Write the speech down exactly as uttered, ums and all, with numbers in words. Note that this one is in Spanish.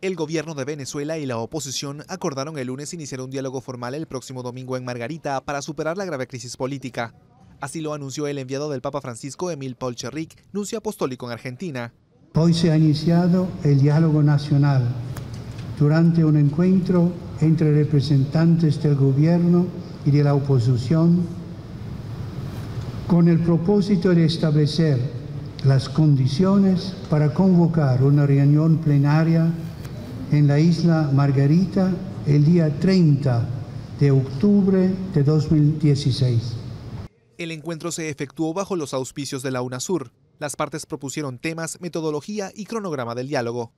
El gobierno de Venezuela y la oposición acordaron el lunes iniciar un diálogo formal el próximo domingo en Margarita para superar la grave crisis política. Así lo anunció el enviado del Papa Francisco, Emil Paul Tscherrig, nuncio apostólico en Argentina. Hoy se ha iniciado el diálogo nacional durante un encuentro entre representantes del gobierno y de la oposición con el propósito de establecer las condiciones para convocar una reunión plenaria en la isla Margarita el día treinta de octubre de dos mil dieciséis. El encuentro se efectuó bajo los auspicios de la UNASUR. Las partes propusieron temas, metodología y cronograma del diálogo.